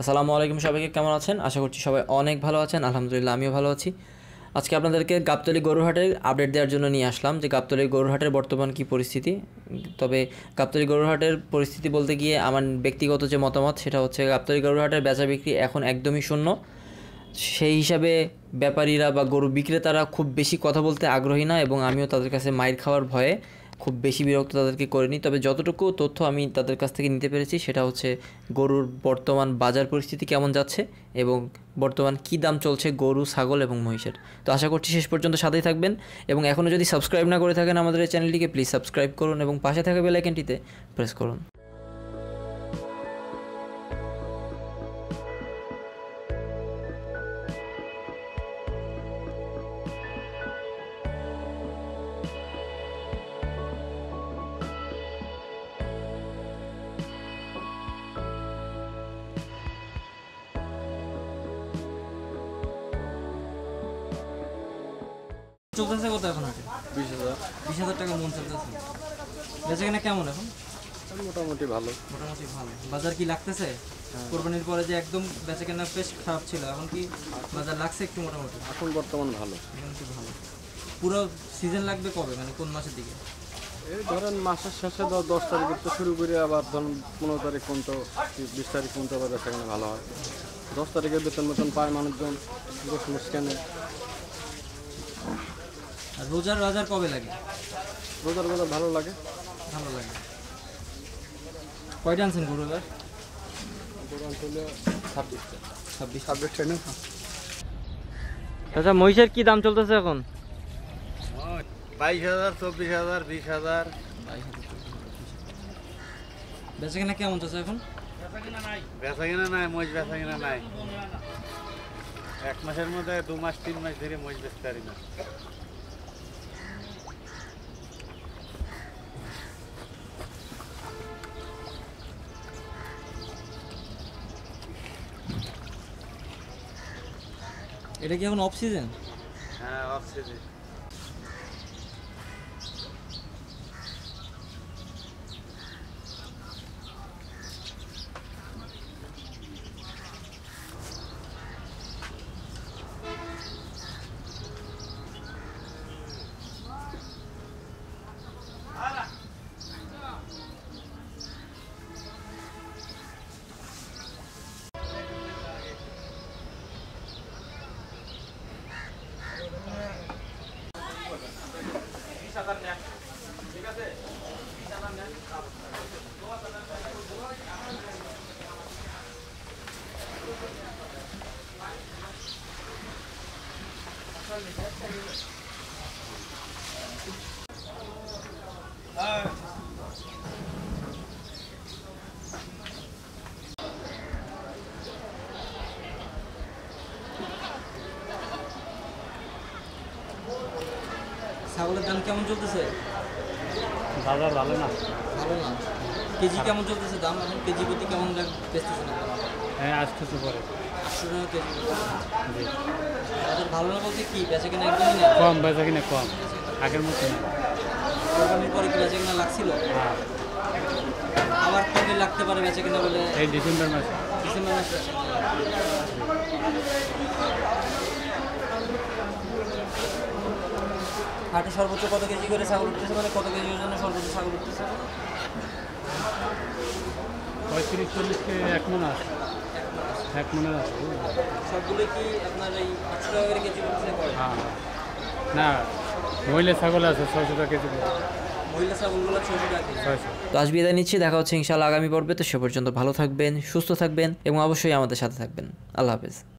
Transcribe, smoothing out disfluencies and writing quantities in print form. আসসালামু আলাইকুম সবাইকে, কেমন আছেন? আশা করছি সবাই অনেক ভালো আছেন। আলহামদুলিল্লাহ আমিও ভালো আছি। আজকে আপনাদেরকে গাবতলি গরুর হাটের আপডেট দেওয়ার জন্য নিয়ে আসলাম যে গাবতলি গরুর হাটের বর্তমান কী পরিস্থিতি। তবে গাবতলি গরুর হাটের পরিস্থিতি বলতে গিয়ে আমার ব্যক্তিগত যে মতামত সেটা হচ্ছে গাবতলি গরুর হাটের বেচা বিক্রি এখন একদমই শূন্য। সেই হিসাবে ব্যাপারীরা বা গরু বিক্রেতারা খুব বেশি কথা বলতে আগ্রহী না এবং আমিও তাদের কাছে মাইর খাওয়ার ভয়ে খুব বেশি বিরক্ত তাদেরকে করিনি। তবে যতটুকু তথ্য আমি তাদের কাছ থেকে নিতে পেরেছি সেটা হচ্ছে গরুর বর্তমান বাজার পরিস্থিতি কেমন যাচ্ছে এবং বর্তমান কী দাম চলছে গরু, ছাগল এবং মহিষের। তো আশা করছি শেষ পর্যন্ত সাথেই থাকবেন এবং এখনও যদি সাবস্ক্রাইব না করে থাকেন আমাদের এই চ্যানেলটিকে প্লিজ সাবস্ক্রাইব করুন এবং পাশে থাকা বেল আইকনটিতে প্রেস করুন। চলতেছে কত এখন? 20,000 টাকা মন চলতেছে। বেচাকেনা কেমন এখন? মোটামুটি ভালো। বাজার কি লাগতেছে? কোরবানির পরে যে একদম বেচাকেনা বেশ খারাপ ছিল, এখন কি বাজার লাগছে একটু মোটামুটি? এখন বর্তমান ভালো। পুরো সিজন লাগবে কবে, মানে কোন মাসের দিকে? এই ধরেন মাসের শেষে 10 তারিখ তো শুরু করে আবার ধরেন 15 তারিখ পর্যন্ত, 20 তারিখ পর্যন্ত আবার বেচাকেনা ভালো হয়। 10 তারিখের বেতন পায় মানুষজন, বেশ মুশকিল। আর রোজার বাজার কবে লাগে? রোজার বাজার ভালো লাগে। কয়টা আনছেন গরু এবার? গরু 26 আচ্ছা, মহিষের কি দাম চলতেছে এখন? 22,000, 24,000, 20,000। বেচাকেনা কেমন চলছে এখন? বেচাকেনা নাই, মহিষ বেচাকেনা নাই। এক মাসের মধ্যে 2 মাস 3 মাস ধরে মহিষ বেচতে পারি না। এটা কি এখন অফ সিজন? হ্যাঁ, অফ সিজন। ছাগলের দাম কেমন চলতেছে? বাজার ভালো না। কেজি কেমন চলতেছে দাম এখন? কেজি প্রতি কেমন বেচতেছে? হ্যাঁ, 800 করে। 800 টাকা কেজি। বাজার ভালো না বলতে কি বেচাকেনা একদমই না? বেচাকেনা কম, আগের মতো না। কোরবানির পরে কি বেচাকেনা লাগছিল? হ্যাঁ, আবার কবে লাগতে পারে বেচাকেনা বলে? এই ডিসেম্বর মাসে। হাটে সর্বোচ্চ কত কেজি করে ছাগল উঠতেছে, মানে কত কেজি ওজনে সর্বোচ্চ ছাগল উঠতেছে? 35-40 কেজি এক মনে আছে। সবগুলো কি আপনার এই 800 টাকা করে কেজি উঠতেছে? হ্যাঁ, না মহিলা ছাগল আছে 600 টাকা কেজি। মহিলা ছাগলগুলো 600 টাকা কেজি। তো আজ বিদায় নিচ্ছি, দেখা হচ্ছে ইনশাআল্লাহ আগামী পর্বে। তো সে পর্যন্ত ভালো থাকবেন, সুস্থ থাকবেন এবং অবশ্যই আমাদের সাথে থাকবেন। আল্লাহ হাফেজ।